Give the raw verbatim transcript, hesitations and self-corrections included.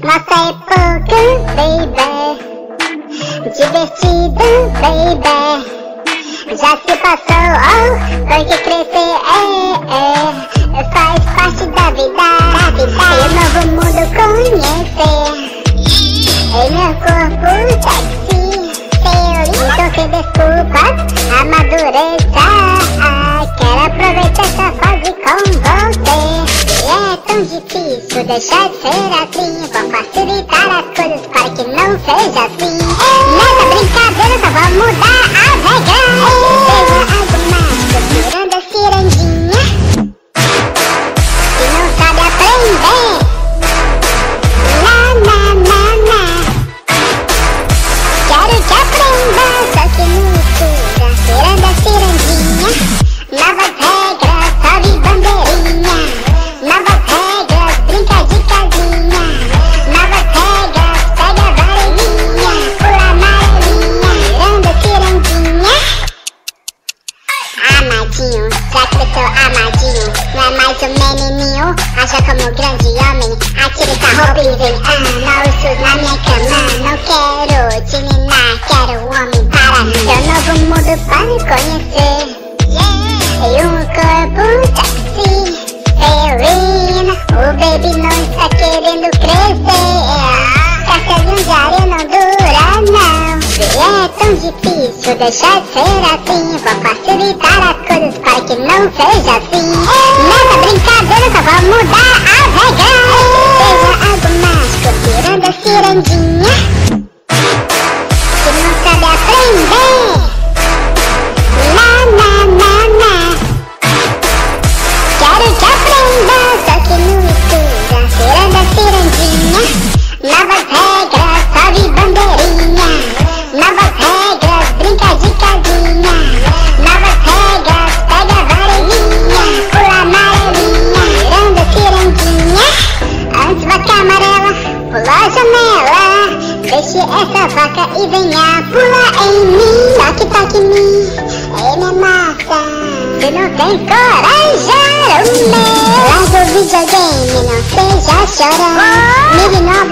Nossa época, baby, divertido, baby, já se passou, oh, porque crescer é, é, faz parte da vida, da vida. E o novo mundo conhecer, em meu corpo sexy, feliz. Então sem desculpas, amadureça, quero aproveitar essa fase com você. É tão difícil deixar de ser assim. Vou facilitar as coisas para que não seja assim. Nessa brincadeira só vou mudar a regra. Veja algo mágico tirando a cirandinha. Se não sabe aprender, na na na na. Quero que aprenda, só que não estuda tirando a cirandinha. Novas regras, sobe bandeirinha. Novas regras, brinca de casinha. Novas regras, pega a varelinha. Pula amarelinha, tirando a cirandinha. Amadinho, já cresceu amadinho. Não é mais um menininho, aja como um grande homem. Atire sua roupa e vem, ah, não, isso na minha cama. Não quero te minar, quero um homem para mim. Seu novo mundo pra me conhecer, e um corpo sexy. O baby não está querendo crescer. Casca de areia não dura não. Se é tão difícil deixar de ser assim, vou facilitar as coisas para que não seja assim. Nessa brincadeira só vou mudar a regra. Veja algo mágico tirando a cirandinha. Se não sabe aprender, na na na na. Quero que aprenda, só que não estuda tirando a cirandinha. Novas regras, sobe bandeirinha. Novas regras, brinca de casinha. Novas regras, pega a varelinha. Pula amarelinha, tirando a cirandinha. Antes vaca amarela, pula a janela. Deixe essa vaca e venha pular em mim. Toque, toque em mim, ei minha moça. Se não tem coragem, o meu. Larga o videogame, não seja chorão. Ligue